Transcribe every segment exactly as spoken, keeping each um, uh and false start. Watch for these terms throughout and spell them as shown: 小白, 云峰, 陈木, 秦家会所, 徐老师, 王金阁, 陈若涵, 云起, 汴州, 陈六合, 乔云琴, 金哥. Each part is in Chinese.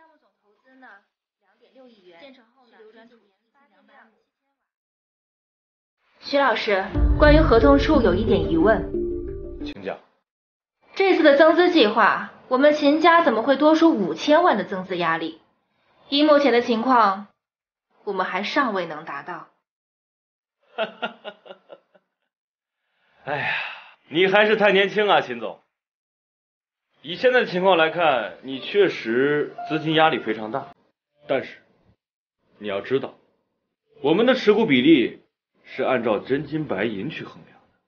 项目总投资呢两点六亿元，建成后呢流转土年八千万七千瓦。徐老师，关于合同处有一点疑问，请讲。这次的增资计划，我们秦家怎么会多出五千万的增资压力？以目前的情况，我们还尚未能达到。哈哈哈哈哈！哎呀，你还是太年轻啊，秦总。 以现在的情况来看，你确实资金压力非常大，但是你要知道，我们的持股比例是按照真金白银去衡量的，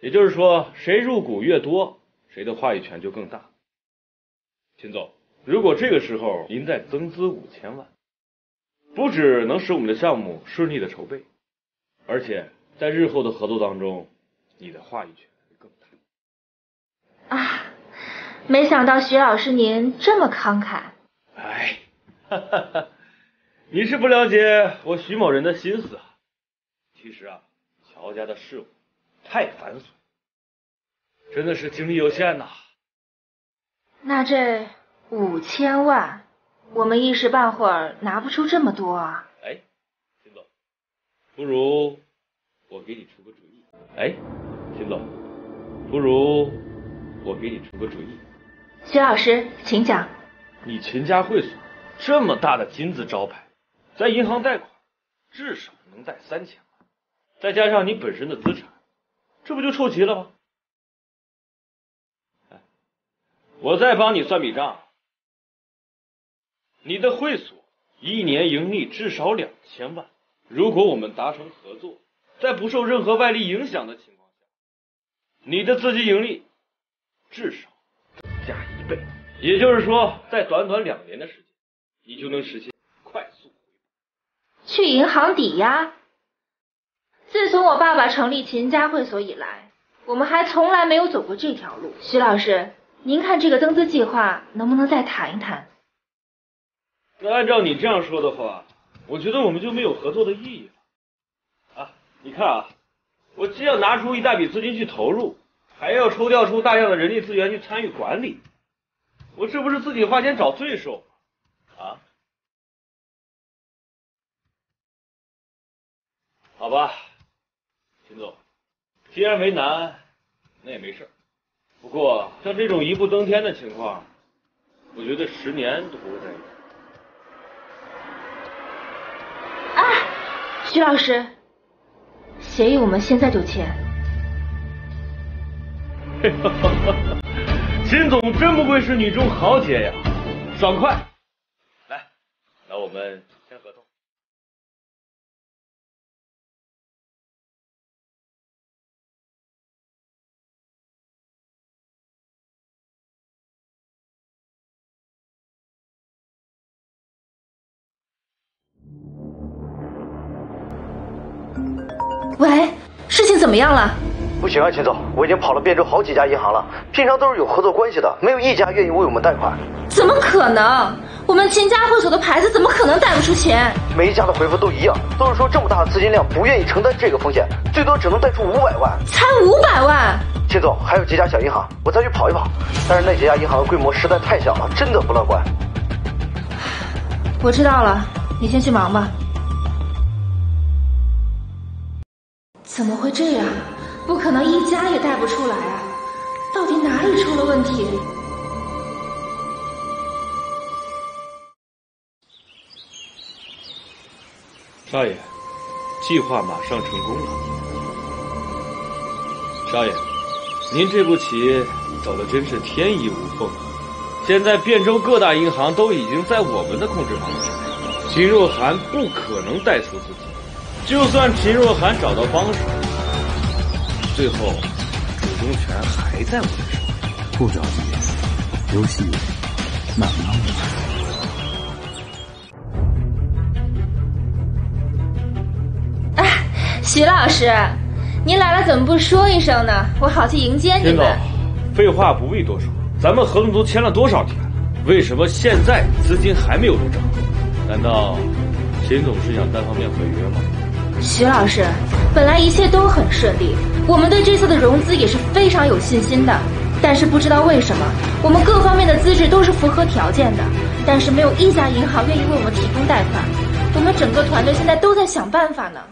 也就是说，谁入股越多，谁的话语权就更大。秦总，如果这个时候您再增资五千万，不只能使我们的项目顺利的筹备，而且在日后的合作当中，你的话语权会更大。啊。 没想到徐老师您这么慷慨，哎，哈哈，你是不了解我徐某人的心思啊。其实啊，乔家的事务太繁琐，真的是精力有限呐、啊。那这五千万，我们一时半会儿拿不出这么多啊。哎，秦总，不如我给你出个主意。哎，秦总，不如我给你出个主意。 徐老师，请讲。你秦家会所这么大的金字招牌，在银行贷款至少能贷三千万，再加上你本身的资产，这不就凑齐了吗？哎，我再帮你算笔账，你的会所一年盈利至少两千万，如果我们达成合作，在不受任何外力影响的情况下，你的自己盈利至少。 加一倍，也就是说，在短短两年的时间，你就能实现快速回本。去银行抵押。自从我爸爸成立秦家会所以来，我们还从来没有走过这条路。徐老师，您看这个增资计划能不能再谈一谈？那按照你这样说的话，我觉得我们就没有合作的意义了。啊，你看啊，我既要拿出一大笔资金去投入。 还要抽调出大量的人力资源去参与管理，我这不是自己花钱找罪受吗？啊？好吧，秦总，既然为难，那也没事。不过像这种一步登天的情况，我觉得十年都不会再有。啊，徐老师，协议我们现在就签。 秦总真不愧是女中豪杰呀，爽快！来，那我们签合同。喂，事情怎么样了？ 不行啊，秦总，我已经跑了汴州好几家银行了，平常都是有合作关系的，没有一家愿意为我们贷款。怎么可能？我们秦家会所的牌子怎么可能贷不出钱？每一家的回复都一样，都是说这么大的资金量不愿意承担这个风险，最多只能贷出五百万。才五百万？秦总，还有几家小银行，我再去跑一跑，但是那几家银行的规模实在太小了，真的不乐观。我知道了，你先去忙吧。怎么会这样？ 不可能一家也带不出来啊！到底哪里出了问题？少爷，计划马上成功了。少爷，您这步棋走的真是天衣无缝。现在汴州各大银行都已经在我们的控制范围内，秦若涵不可能带出自己。就算秦若涵找到帮手。 最后，主动权还在我的手里。不着急，游戏慢慢玩。哎，徐老师，您来了怎么不说一声呢？我好去迎接你们。废话不必多说，咱们合同都签了多少天了？为什么现在资金还没有入账？难道秦总是想单方面毁约吗？徐老师。 本来一切都很顺利，我们对这次的融资也是非常有信心的。但是不知道为什么，我们各方面的资质都是符合条件的，但是没有一家银行愿意为我们提供贷款。我们整个团队现在都在想办法呢。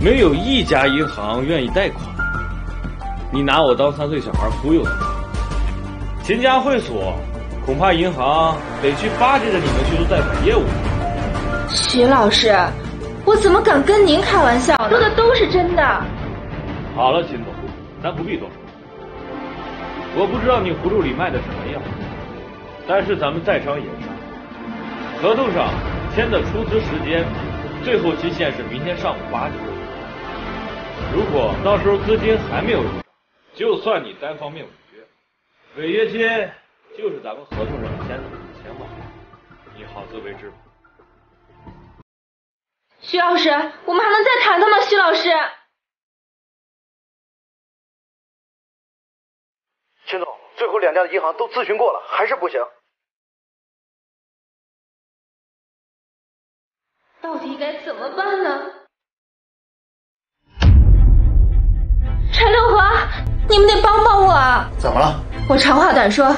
没有一家银行愿意贷款，你拿我当三岁小孩忽悠呢？勤加会所，恐怕银行得去巴结着你们去做贷款业务。徐老师，我怎么敢跟您开玩笑？说的都是真的。好了，秦总，咱不必多说。我不知道你葫芦里卖的什么药，但是咱们在商言商，合同上签的出资时间，最后期限是明天上午八点。如果到时候资金还没有入账，就算你单方面违约，违约金就是咱们合同上签的五千万，你好自为之吧。徐老师，我们还能再谈谈吗？徐老师。秦总，最后两家的银行都咨询过了，还是不行。到底该怎么办呢？陈六合，你们得帮帮我啊！怎么了？我长话短说，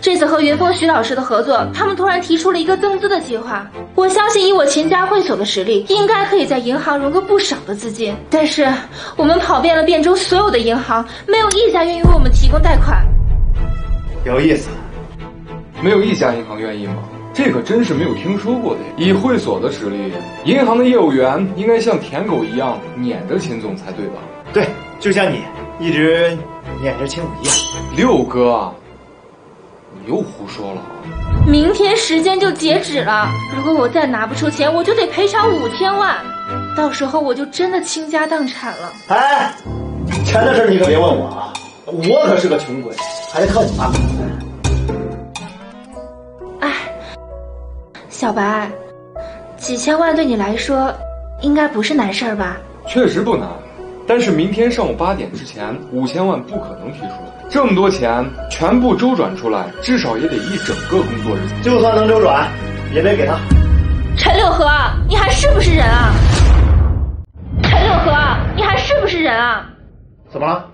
这次和云峰徐老师的合作，他们突然提出了一个增资的计划。我相信以我秦家会所的实力，应该可以在银行融个不少的资金。但是我们跑遍了汴州所有的银行，没有一家愿意为我们提供贷款。有意思，没有一家银行愿意吗？这可真是没有听说过的。以会所的实力，银行的业务员应该像舔狗一样撵着秦总才对吧？对，就像你一直撵着秦总一样。六哥，你又胡说了。明天时间就截止了，如果我再拿不出钱，我就得赔偿五千万，到时候我就真的倾家荡产了。哎，钱的事你可别问我啊，我可是个穷鬼，还得靠你妈。小白，几千万对你来说应该不是难事儿吧？确实不难，但是明天上午八点之前，五千万不可能提出来。这么多钱全部周转出来，至少也得一整个工作日。就算能周转，也得给他。陈六合，你还是不是人啊？陈六合，你还是不是人啊？怎么了？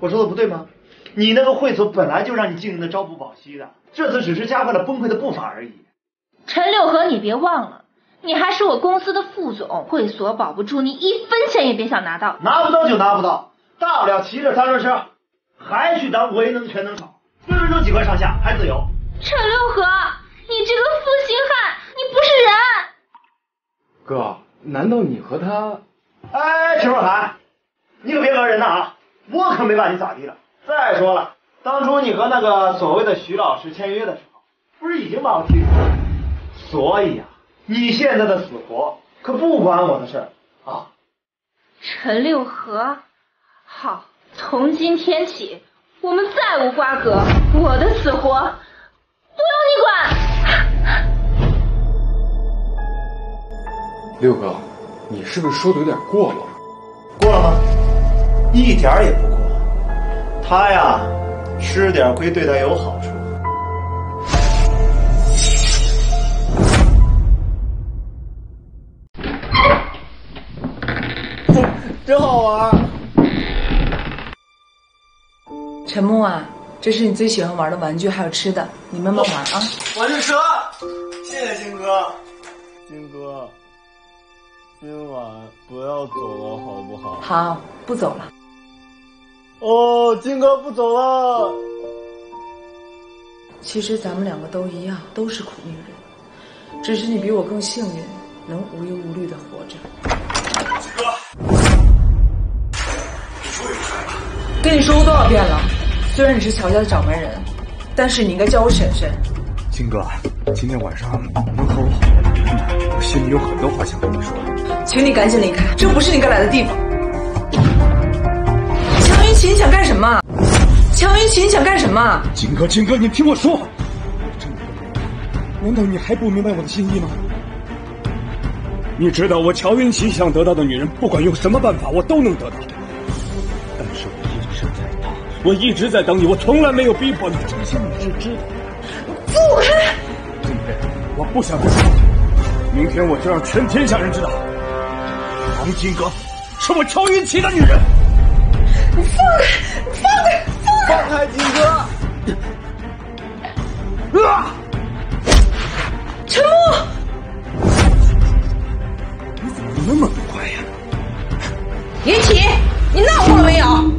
我说的不对吗？你那个会所本来就让你经营的朝不保夕的，这次只是加快了崩溃的步伐而已。陈六合，你别忘了，你还是我公司的副总，会所保不住，你一分钱也别想拿到。拿不到就拿不到，大不了骑着三轮车，还去当唯能全能手，分分钟几块上下，还自由。陈六合，你这个负心汉，你不是人。哥，难道你和他？哎，陈若涵，你可别讹人呐啊！我可没把你咋地了。再说了，当初你和那个所谓的徐老师签约的时候，不是已经把我踢出来了？所以啊，你现在的死活可不关我的事儿啊！陈六合，好，从今天起，我们再无瓜葛，我的死活不用你管。六哥，你是不是说的有点过了？过了吗？一点也不过。他呀，吃点亏对他有好处。真好玩！陈木啊，这是你最喜欢玩的玩具，还有吃的，你慢慢玩啊。玩具蛇，谢谢金哥。金哥，今晚不要走了，好不好？好，不走了。哦，金哥不走了。其实咱们两个都一样，都是苦命人，只是你比我更幸运，能无忧无虑的活着。金哥。跟你说过多少遍了，虽然你是乔家的掌门人，但是你应该叫我婶婶。金哥，今天晚上能和我好好聊聊吗？我心里有很多话想跟你说，请你赶紧离开，这不是你该来的地方。乔云琴，你想干什么？乔云琴，你想干什么？金哥，金哥，你听我说，真的，难道你还不明白我的心意吗？你知道我乔云琴想得到的女人，不管用什么办法，我都能得到。我一直在等你，我从来没有逼迫你，这些你是知道的。不开，今天我不想再说了，明天我就让全天下人知道，王金阁是我乔云奇的女人。你放开，放开，放开，放开金阁！啊！云起，你闹够了没有？